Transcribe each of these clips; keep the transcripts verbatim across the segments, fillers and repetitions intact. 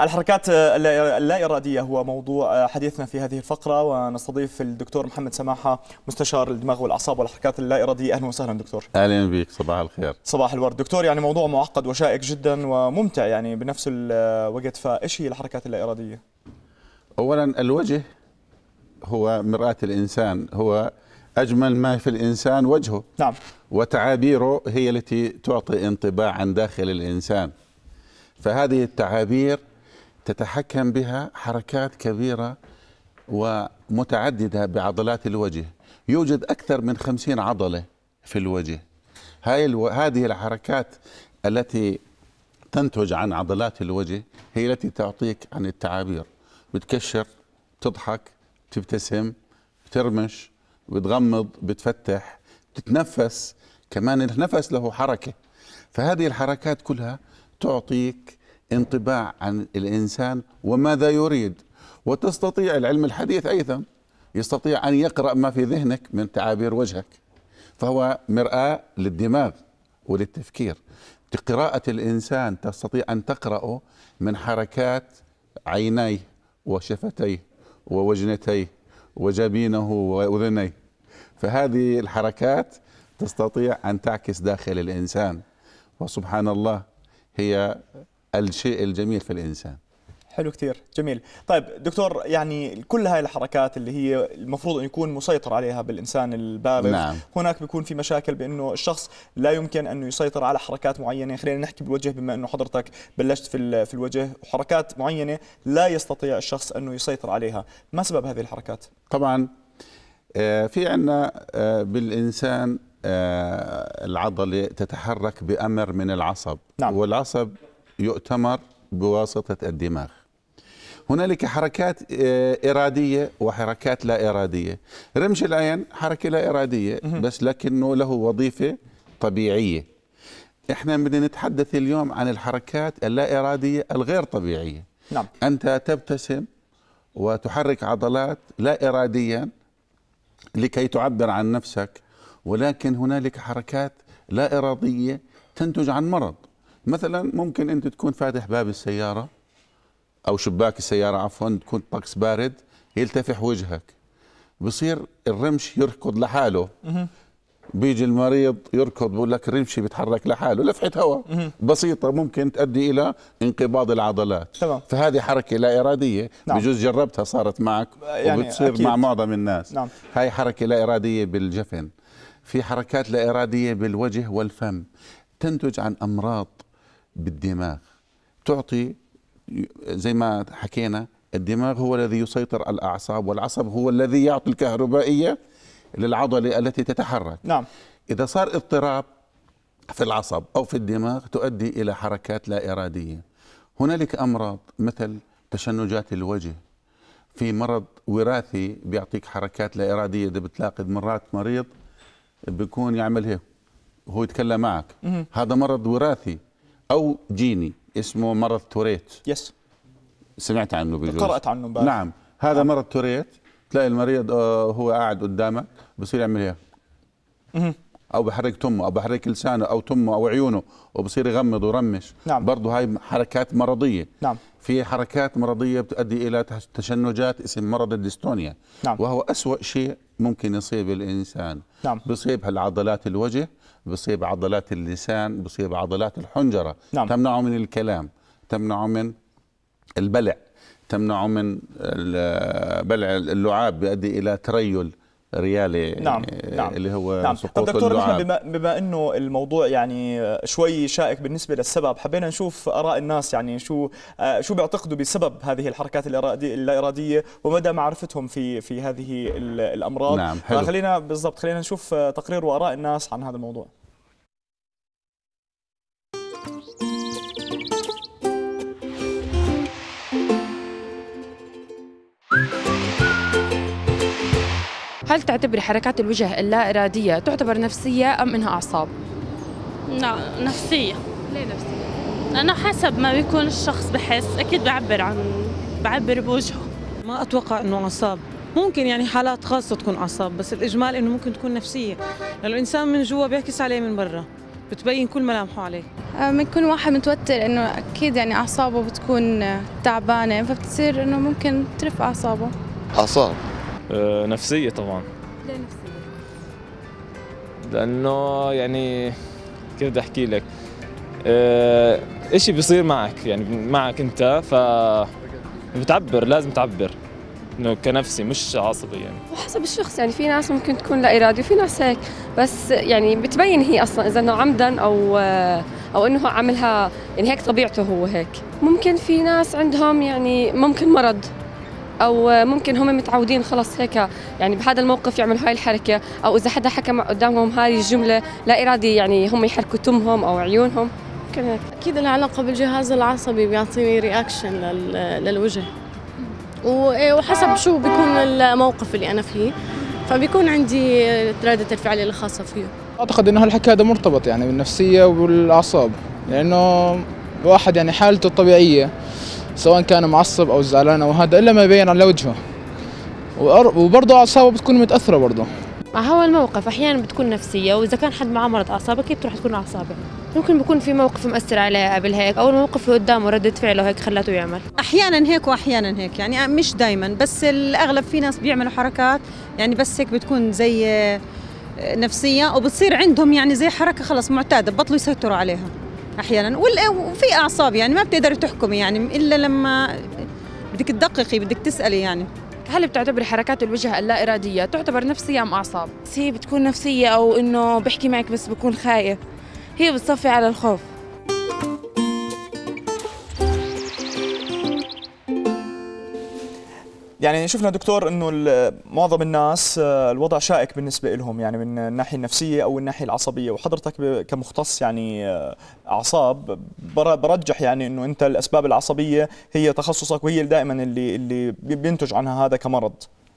الحركات اللا إرادية هو موضوع حديثنا في هذه الفقرة، ونستضيف الدكتور محمد سماحه مستشار الدماغ والأعصاب والحركات اللا إرادية. أهلا وسهلا دكتور. أهلا بك، صباح الخير. صباح الورد دكتور. يعني موضوع معقد وشائك جدا وممتع يعني بنفس الوقت، فإيش هي الحركات اللا إرادية؟ أولا الوجه هو مرآة الإنسان، هو أجمل ما في الإنسان وجهه. نعم. وتعابيره هي التي تعطي انطباع عن داخل الإنسان، فهذه التعابير تتحكم بها حركات كبيرة ومتعددة بعضلات الوجه. يوجد أكثر من خمسين عضلة في الوجه. هذه الحركات التي تنتج عن عضلات الوجه هي التي تعطيك عن التعابير. بتكشر، بتضحك، بتبتسم، بترمش، بتغمض، بتفتح، بتتنفس. كمان النفس له حركة. فهذه الحركات كلها تعطيك انطباع عن الإنسان وماذا يريد. وتستطيع العلم الحديث أيضا يستطيع أن يقرأ ما في ذهنك من تعابير وجهك، فهو مرآة للدماغ وللتفكير. قراءة الإنسان تستطيع أن تقرأه من حركات عينيه وشفتيه ووجنتيه وجبينه وأذنيه، فهذه الحركات تستطيع أن تعكس داخل الإنسان، وسبحان الله هي الشيء الجميل في الإنسان. حلو كثير، جميل. طيب دكتور، يعني كل هاي الحركات اللي هي المفروض أن يكون مسيطر عليها بالإنسان البالغ، نعم. هناك بيكون في مشاكل بأنه الشخص لا يمكن أنه يسيطر على حركات معينة. خلينا نحكي بالوجه بما أنه حضرتك بلشت في في الوجه، وحركات معينة لا يستطيع الشخص أنه يسيطر عليها. ما سبب هذه الحركات؟ طبعا في عندنا بالإنسان العضلة تتحرك بأمر من العصب، نعم. والعصب يؤتمر بواسطة الدماغ. هنالك حركات إرادية وحركات لا إرادية. رمش العين حركة لا إرادية، بس لكنه له وظيفة طبيعية. احنا بدنا نتحدث اليوم عن الحركات اللا إرادية الغير طبيعية. نعم. أنت تبتسم وتحرك عضلات لا إراديا لكي تعبر عن نفسك، ولكن هنالك حركات لا إرادية تنتج عن مرض. مثلا ممكن أنت تكون فاتح باب السيارة أو شباك السيارة، عفوا، تكون طقس بارد يلتفح وجهك، بصير الرمش يركض لحاله. بيجي المريض يركض بقول لك رمشي بيتحرك لحاله، لفحة هواء بسيطة ممكن تؤدي إلى انقباض العضلات. طبعا. فهذه حركة لا إرادية، نعم. بجوز جربتها صارت معك يعني وبتصير أكيد مع معظم الناس. نعم. هاي حركة لا إرادية بالجفن. في حركات لا إرادية بالوجه والفم تنتج عن أمراض بالدماغ، تعطي زي ما حكينا الدماغ هو الذي يسيطر على الأعصاب، والعصب هو الذي يعطي الكهربائية للعضلة التي تتحرك. نعم. إذا صار اضطراب في العصب أو في الدماغ تؤدي إلى حركات لا إرادية. هنالك أمراض مثل تشنجات الوجه، في مرض وراثي بيعطيك حركات لا إرادية. إذا بتلاقي مرات مريض بيكون يعمل هيك وهو يتكلم معك، مه. هذا مرض وراثي أو جيني اسمه مرض توريت. يس. سمعت عنه بالجوز؟ قرأت عنه بقى. نعم. هذا آه. مرض توريت تلاقي المريض هو قاعد قدامك بصير يعمل هيك، أو بحرك تمه أو بحرك لسانه أو تمه أو عيونه، وبصير يغمض ويرمش. نعم. برضه هاي حركات مرضية. نعم. في حركات مرضية بتؤدي إلى تشنجات اسم مرض الدستونيا. نعم. وهو أسوأ شيء ممكن يصيب الإنسان. نعم. بصيب عضلات الوجه، بصيب عضلات اللسان، بصيب عضلات الحنجرة. نعم. تمنعه من الكلام، تمنعه من البلع، تمنعه من بلع اللعاب، بيؤدي إلى تريل ريالي. نعم. اللي هو نعم. سقوط. طب دكتور، نحن بما, بما انه الموضوع يعني شوي شائك بالنسبه للسبب، حبينا نشوف اراء الناس، يعني شو شو بيعتقدوا بسبب هذه الحركات اللا اراديه ومدى معرفتهم في في هذه الامراض. نعم. حلو. خلينا بالضبط خلينا نشوف تقرير واراء الناس عن هذا الموضوع. هل تعتبري حركات الوجه اللا إرادية تعتبر نفسية أم إنها أعصاب؟ لا، نفسية. ليه نفسية؟ لأنه حسب ما بيكون الشخص بحس أكيد بعبر عن بعبر بوجهه. ما أتوقع إنه أعصاب، ممكن يعني حالات خاصة تكون أعصاب، بس الإجمال إنه ممكن تكون نفسية، لأنه الإنسان من جوا بيعكس عليه من برا، بتبين كل ملامحه عليه. لما يكون واحد متوتر انه اكيد يعني اعصابه بتكون تعبانه، فبتصير انه ممكن ترف اعصابه. اعصاب أه نفسيه طبعا. ليه نفسيه؟ لانه يعني كيف بدي احكي لك، أه اشي بيصير معك يعني معك انت، ف بتعبر، لازم تعبر انه كنفسي مش عصبي يعني. وحسب الشخص يعني، في ناس ممكن تكون لا ارادي وفي ناس هيك، بس يعني بتبين هي اصلا اذا انه عمدا او او انه عملها يعني هيك طبيعته هو هيك. ممكن في ناس عندهم يعني ممكن مرض، او ممكن هم متعودين خلص هيك يعني بهذا الموقف يعملوا هاي الحركه، او اذا حدا حكى قدامهم هاي الجمله لا ارادي يعني هم يحركوا تمهم او عيونهم. أكيد العلاقة بالجهاز العصبي بيعطيني رياكشن للوجه، وحسب شو بيكون الموقف اللي أنا فيه فبيكون عندي ردة الفعل الخاصة فيه. أعتقد إنه هالحكي هذا مرتبط يعني بالنفسية وبالأعصاب، لأنه الواحد يعني حالته الطبيعية سواء كان معصب أو زعلان أو هذا إلا ما يبين على وجهه، وبرضه أعصابه بتكون متأثرة برضه. هو الموقف أحيانا بتكون نفسية، وإذا كان حد معاه مرض أعصاب أكيد بتروح تكون أعصابه. ممكن بيكون في موقف مأثر عليه قبل هيك، أو الموقف اللي قدامه ردة فعله هيك خلته يعمل. أحيانا هيك وأحيانا هيك يعني، مش دايما، بس الأغلب في ناس بيعملوا حركات يعني بس هيك بتكون زي نفسية، وبتصير عندهم يعني زي حركة خلص معتادة بطلوا يسيطروا عليها أحيانا. وفي أعصاب يعني ما بتقدر تحكمي يعني إلا لما بدك تدققي بدك تسألي يعني. هل بتعتبر حركات الوجه اللا إرادية تعتبر نفسية أم أعصاب؟ هي بتكون نفسية، أو إنه بحكي معك بس بكون خايف، هي بتصفي على الخوف. يعني شفنا دكتور انه معظم الناس الوضع شائك بالنسبه لهم يعني من الناحيه النفسيه او الناحيه العصبيه، وحضرتك كمختص يعني اعصاب برجح يعني انه انت الاسباب العصبيه هي تخصصك وهي دائما اللي اللي بينتج عنها هذا كمرض.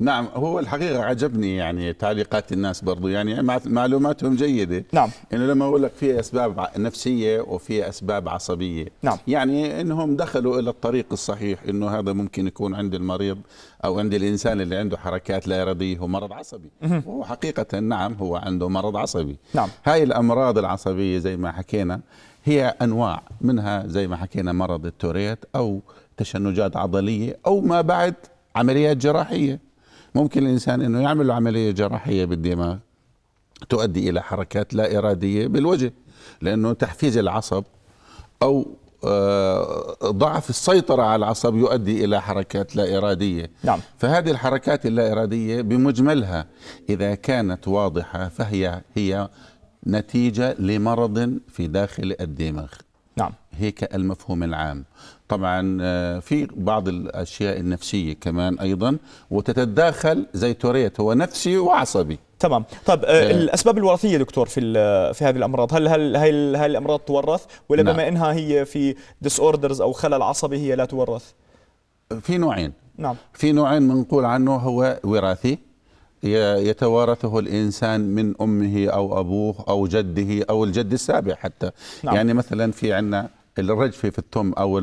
نعم، هو الحقيقه عجبني يعني تعليقات الناس برضو يعني معلوماتهم جيده. نعم، انه لما اقول لك في اسباب نفسيه وفي اسباب عصبيه. نعم، يعني انهم دخلوا الى الطريق الصحيح، انه هذا ممكن يكون عند المريض او عند الانسان اللي عنده حركات لا اراديه هو مرض عصبي، وحقيقه نعم هو عنده مرض عصبي. نعم، هاي الامراض العصبيه زي ما حكينا هي انواع، منها زي ما حكينا مرض التوريت او تشنجات عضليه او ما بعد عمليات جراحيه. ممكن الإنسان أنه يعمل عملية جراحية بالدماغ تؤدي إلى حركات لا إرادية بالوجه، لأنه تحفيز العصب أو ضعف السيطرة على العصب يؤدي إلى حركات لا إرادية. نعم. فهذه الحركات اللا إرادية بمجملها إذا كانت واضحة فهي هي نتيجة لمرض في داخل الدماغ. نعم، هيك المفهوم العام. طبعا في بعض الأشياء النفسية كمان أيضا وتتداخل زي توريت، هو نفسي وعصبي. تمام. طب آه. الأسباب الوراثية دكتور في في هذه الأمراض، هل هل هل هل الأمراض تورث ولا؟ نعم. بما إنها هي في disorders أو خلل عصبي هي لا تورث. في نوعين. نعم، في نوعين بنقول عنه، هو وراثي يتوارثه الإنسان من أمه أو أبوه أو جده أو الجد السابع حتى. نعم. يعني مثلا في عندنا الرجفة في الثم أو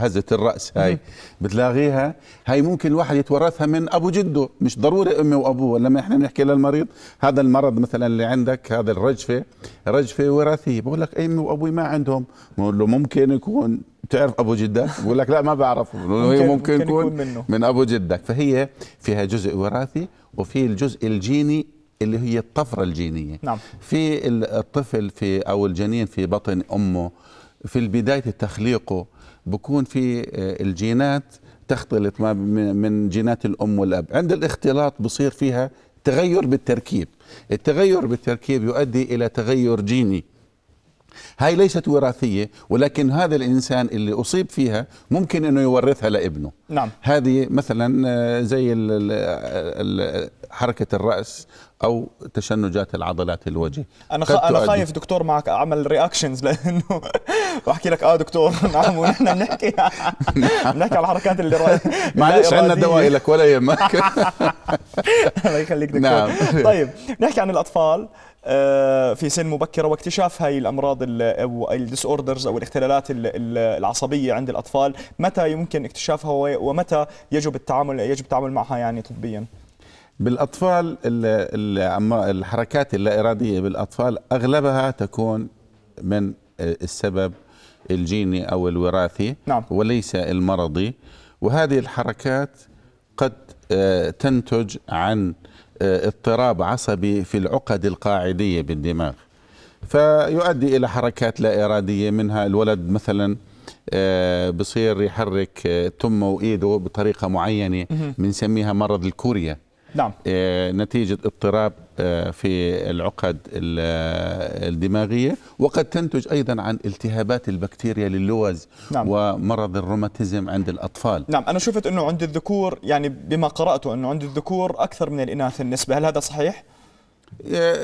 هزة الرأس، هاي بتلاقيها هاي ممكن الواحد يتورثها من أبو جده، مش ضروري أمه وأبوه. لما إحنا بنحكي للمريض هذا المرض مثلا اللي عندك هذا الرجفة رجفة وراثية، بقول لك أمي وأبوي ما عندهم، بقول له ممكن يكون بتعرف أبو جدك؟ بقول لك لا ما بعرفه، ممكن, ممكن يكون منه. من أبو جدك. فهي فيها جزء وراثي وفي الجزء الجيني اللي هي الطفرة الجينية. نعم. في الطفل في أو الجنين في بطن أمه في البداية تخليقه بكون في الجينات تختلط ما من جينات الأم والأب، عند الاختلاط بصير فيها تغير بالتركيب، التغير بالتركيب يؤدي إلى تغير جيني. هاي ليست وراثية، ولكن هذا الإنسان اللي أصيب فيها ممكن أنه يورثها لابنه. نعم. هذه مثلا زي ال ال حركة الرأس أو تشنجات العضلات الوجه. أنا أنا خايف دكتور معك أعمل رياكشنز لأنه وأحكي لك آه دكتور نعم ونحن بنحكي بنحكي على الحركات اللي رأي معلش عندنا دواء لك ولا يهمك. الله يخليك دكتور. نعم. طيب نحكي عن الأطفال في سن مبكرة واكتشاف هاي الأمراض أو الديس أوردرز أو الاختلالات العصبية عند الأطفال، متى يمكن اكتشافها ومتى يجب التعامل يجب التعامل معها يعني طبيا؟ بالأطفال الحركات اللا إرادية بالأطفال أغلبها تكون من السبب الجيني أو الوراثي نعم. وليس المرضي، وهذه الحركات قد تنتج عن اضطراب عصبي في العقد القاعدية بالدماغ، فيؤدي إلى حركات لا إرادية. منها الولد مثلا بصير يحرك تمه وإيده بطريقة معينة بنسميها مرض الكوريا نعم. نتيجة اضطراب في العقد الدماغية، وقد تنتج أيضا عن التهابات البكتيريا للوز نعم. ومرض الروماتيزم عند الأطفال نعم. أنا شفت أنه عند الذكور، يعني بما قرأته أنه عند الذكور أكثر من الإناث النسبة، هل هذا صحيح؟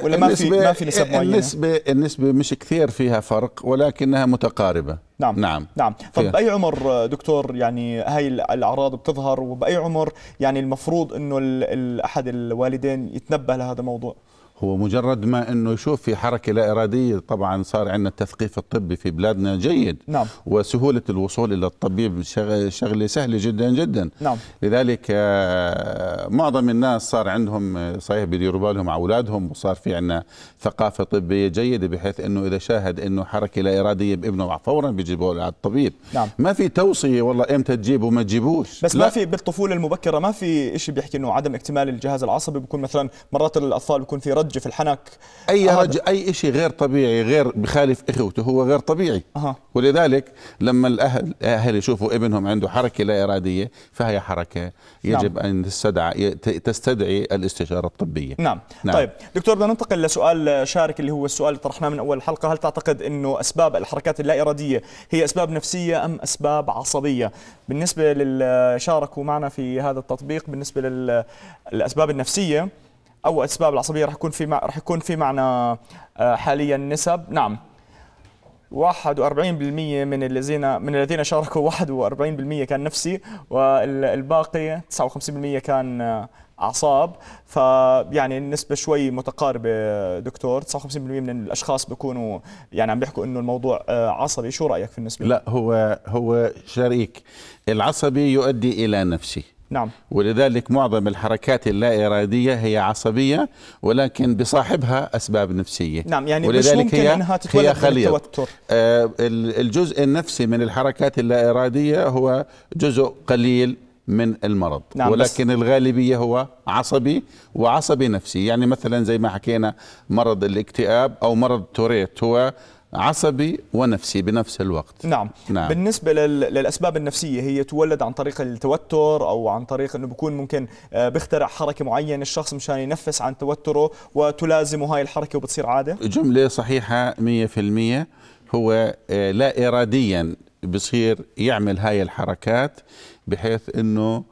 ولا ما في ما في نسب معينة؟ النسبة النسبة مش كثير فيها فرق، ولكنها متقاربة نعم نعم نعم. طب بأي عمر دكتور يعني هاي الأعراض بتظهر، وبأي عمر يعني المفروض إنه أحد الوالدين يتنبه لهذا الموضوع؟ هو مجرد ما إنه يشوف في حركة لا إرادية، طبعا صار عندنا التثقيف الطبي في بلادنا جيد نعم. وسهولة الوصول إلى الطبيب شغلة سهلة جدا جدا نعم. لذلك معظم الناس صار عندهم صحيح بيديروا بالهم على أولادهم، وصار في عندنا ثقافة طبية جيدة بحيث إنه إذا شاهد إنه حركة لا إرادية بابنه فورا بيجيبوه على الطبيب نعم. ما في توصية والله إمتى تجيبه وما تجيبوش، بس لا. ما في بالطفولة المبكرة ما في شيء بيحكي إنه عدم اكتمال الجهاز العصبي، بيكون مثلا مرات الأطفال بيكون في رد في الحنك، اي رج اي شيء غير طبيعي غير بخالف اخوته هو غير طبيعي أه. ولذلك لما الاهل اهل يشوفوا ابنهم عنده حركه لا اراديه فهي حركه يجب نعم. ان تستدعي تستدعي الاستشاره الطبيه نعم. نعم. طيب دكتور بدنا ننتقل لسؤال شارك اللي هو السؤال اللي طرحناه من اول الحلقه، هل تعتقد انه اسباب الحركات اللا اراديه هي اسباب نفسيه ام اسباب عصبيه؟ بالنسبه للي شاركوا معنا في هذا التطبيق بالنسبه للاسباب النفسيه أو أسباب العصبية رح يكون في مع... رح يكون في معنا حاليا نسب نعم واحد وأربعين بالمئة من الذين من الذين شاركوا واحد وأربعين بالمئة كان نفسي، والباقي تسعة وخمسين بالمئة كان أعصاب، فيعني النسبة شوي متقاربة دكتور. تسعة وخمسين بالمئة من الأشخاص بيكونوا يعني عم بيحكوا إنه الموضوع عصبي، شو رأيك في النسبة؟ لا هو هو شريك العصبي يؤدي إلى نفسي نعم. ولذلك معظم الحركات اللا إرادية هي عصبية، ولكن بصاحبها أسباب نفسية نعم. يعني ولذلك مش ممكن هي أنها تتولد من التوتر. آه الجزء النفسي من الحركات اللا إرادية هو جزء قليل من المرض نعم، ولكن الغالبية هو عصبي وعصبي نفسي. يعني مثلا زي ما حكينا مرض الاكتئاب أو مرض توريت هو عصبي ونفسي بنفس الوقت نعم. نعم. بالنسبة للأسباب النفسية هي تولد عن طريق التوتر أو عن طريق أنه بكون ممكن بيخترع حركة معينة الشخص مشان ينفس عن توتره وتلازمه هاي الحركة وبتصير عادة. جملة صحيحة مية بالمية. هو لا إراديا بصير يعمل هاي الحركات بحيث أنه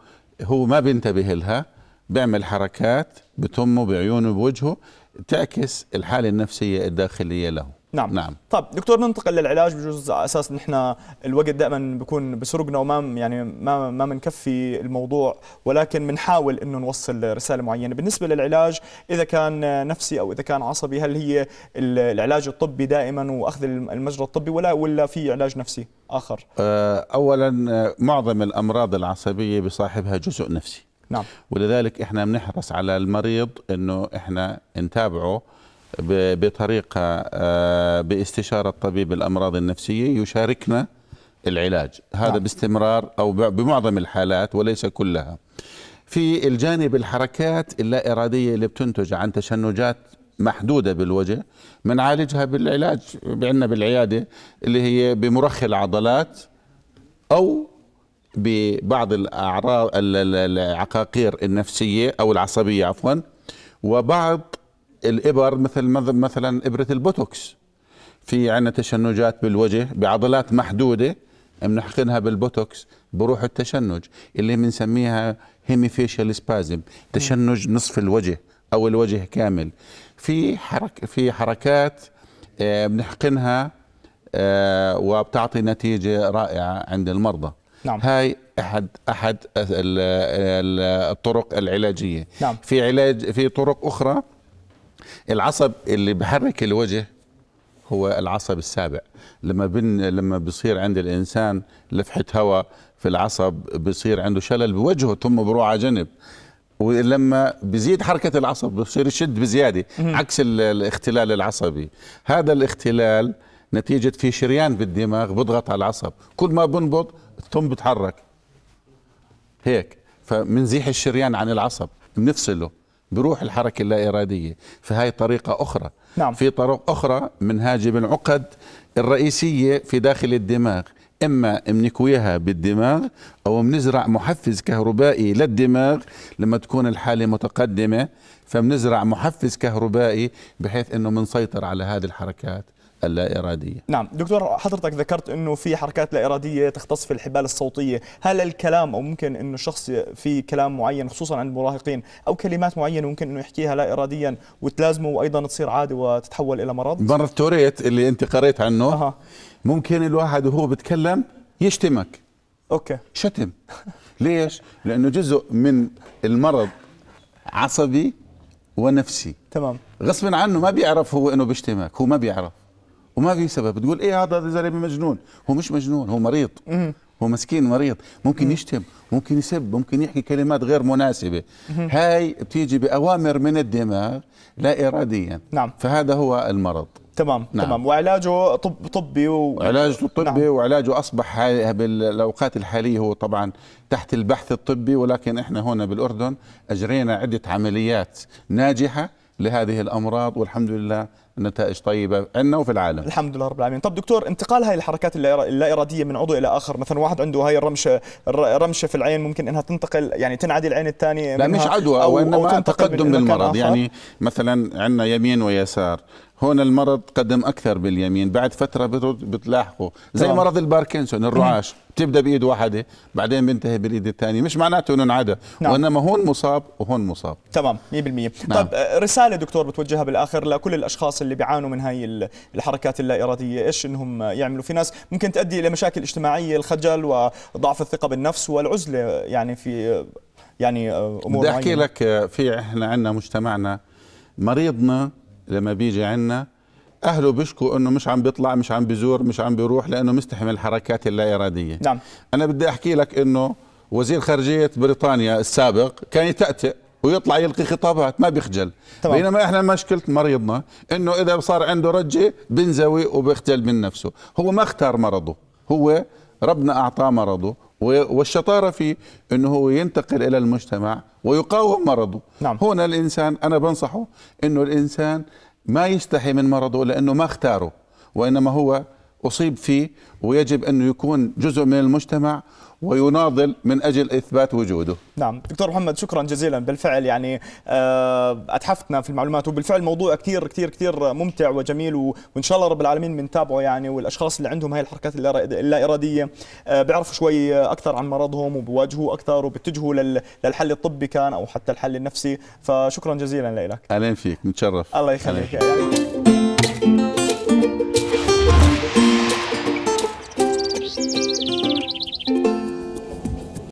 هو ما بينتبه لها، بيعمل حركات بتمه بعيونه بوجهه تعكس الحالة النفسية الداخلية له نعم. نعم. طب دكتور ننتقل للعلاج، بجوز على اساس نحن الوقت دائما بكون بسرقنا وما يعني ما ما بنكفي الموضوع، ولكن بنحاول انه نوصل رساله معينه. بالنسبه للعلاج اذا كان نفسي او اذا كان عصبي، هل هي العلاج الطبي دائما واخذ المجرى الطبي ولا ولا في علاج نفسي اخر؟ اولا معظم الامراض العصبيه بصاحبها جزء نفسي نعم. ولذلك احنا بنحرص على المريض انه احنا نتابعه بطريقة باستشارة طبيب الأمراض النفسية يشاركنا العلاج هذا نعم. باستمرار أو بمعظم الحالات وليس كلها. في الجانب الحركات اللا إرادية اللي بتنتج عن تشنجات محدودة بالوجه بنعالجها بالعلاج عندنا بالعيادة اللي هي بمرخي العضلات أو ببعض الأعراض العقاقير النفسية أو العصبية عفوا، وبعض الإبر مثل مثلا إبرة البوتوكس. في عندنا تشنجات بالوجه بعضلات محدودة بنحقنها بالبوتوكس بروح التشنج اللي بنسميها هيمي فيشال سبازم، تشنج نصف الوجه أو الوجه كامل. في حرك في حركات بنحقنها وبتعطي نتيجة رائعة عند المرضى نعم. هاي أحد أحد الطرق العلاجية نعم. في علاج في طرق أخرى. العصب اللي بحرك الوجه هو العصب السابع. لما بن لما بصير عند الإنسان لفحة هواء في العصب بصير عنده شلل بوجهه ثم بروح على جنب، ولما بيزيد حركه العصب بصير يشد بزياده عكس الاختلال العصبي. هذا الاختلال نتيجه في شريان بالدماغ بضغط على العصب، كل ما بنبض الثم بتحرك هيك، فمنزيح الشريان عن العصب بنفصله، بروح الحركه اللا اراديه. فهي طريقه اخرى. نعم. في طرق اخرى من هاجم العقد الرئيسيه في داخل الدماغ، اما بنكويها بالدماغ او بنزرع محفز كهربائي للدماغ لما تكون الحاله متقدمه، فبنزرع محفز كهربائي بحيث انه بنسيطر على هذه الحركات اللا إرادية. نعم دكتور، حضرتك ذكرت أنه في حركات لا إرادية تختص في الحبال الصوتية، هل الكلام أو ممكن أنه الشخص في كلام معين خصوصا عند المراهقين أو كلمات معينة ممكن أنه يحكيها لا إراديا وتلازمه وأيضا تصير عادة وتتحول إلى مرض؟ مرض توريت اللي أنت قريت عنه. أه. ممكن الواحد وهو بتكلم يشتمك. أوكي. شتم. ليش؟ لأنه جزء من المرض عصبي ونفسي. تمام. غصبا عنه ما بيعرف هو أنه بيشتمك، هو ما بيعرف وما في سبب. تقول ايه هذا زلمه مجنون، هو مش مجنون، هو مريض، هو مسكين مريض، ممكن يشتم، ممكن يسب، ممكن يحكي كلمات غير مناسبه. هاي بتيجي باوامر من الدماغ لا اراديا. نعم. فهذا هو المرض. تمام. نعم. تمام. وعلاجه طب طبي و... علاجه طبي. نعم. وعلاجه اصبح بالاوقات الحاليه هو طبعا تحت البحث الطبي، ولكن احنا هنا بالاردن اجرينا عده عمليات ناجحه لهذه الامراض والحمد لله نتائج طيبه عندنا وفي العالم. الحمد لله رب العالمين. طب دكتور، انتقال هاي الحركات اللا اراديه من عضو الى اخر، مثلا واحد عنده هاي الرمشه الرمشه في العين ممكن انها تنتقل، يعني تنعدي العين الثانيه، لا مش عدوى او انما تقدم بالمرض، يعني مثلا عندنا يمين ويسار، هون المرض قدم اكثر باليمين، بعد فتره بتلاحقه زي طبعا. مرض الباركنسون الرعاش بتبدا بايد واحده بعدين بينتهي بالايد الثانيه، مش معناته انه انعدى. نعم. وانما هون مصاب وهون مصاب. تمام مية بالمية. نعم. طب رساله دكتور بتوجهها بالاخر لكل الاشخاص اللي بيعانوا من هاي الحركات اللا اراديه، ايش انهم يعملوا؟ في ناس ممكن تؤدي الى مشاكل اجتماعيه، الخجل وضعف الثقه بالنفس والعزله، يعني في يعني امور بدي احكي لك، في احنا عندنا مجتمعنا مريضنا لما بيجي عنا أهله بيشكوا أنه مش عم بيطلع، مش عم بيزور، مش عم بيروح، لأنه مستحمل الحركات اللا إرادية. نعم. أنا بدي أحكي لك أنه وزير خارجية بريطانيا السابق كان يتأتئ ويطلع يلقي خطابات ما بيخجل. طبعا. بينما احنا مشكلة مريضنا أنه إذا صار عنده رجة بنزوي وبيختل من نفسه، هو ما اختار مرضه، هو ربنا أعطاه مرضه، والشطارة فيه أنه هو ينتقل إلى المجتمع ويقاوم مرضه. نعم. هنا الإنسان أنا بنصحه أنه الإنسان ما يستحي من مرضه لأنه ما اختاره، وإنما هو أصيب فيه، ويجب أنه يكون جزء من المجتمع ويناضل من أجل إثبات وجوده. نعم دكتور محمد، شكرا جزيلا، بالفعل يعني أتحفتنا في المعلومات، وبالفعل موضوع كثير كثير كثير ممتع وجميل، وإن شاء الله رب العالمين بنتابعه يعني، والأشخاص اللي عندهم هاي الحركات اللا إرادية بيعرفوا شوي أكثر عن مرضهم وبواجهوه أكثر وبتجهوا للحل الطبي كان أو حتى الحل النفسي، فشكرا جزيلا لك. أهلا فيك، متشرف. الله يخليك.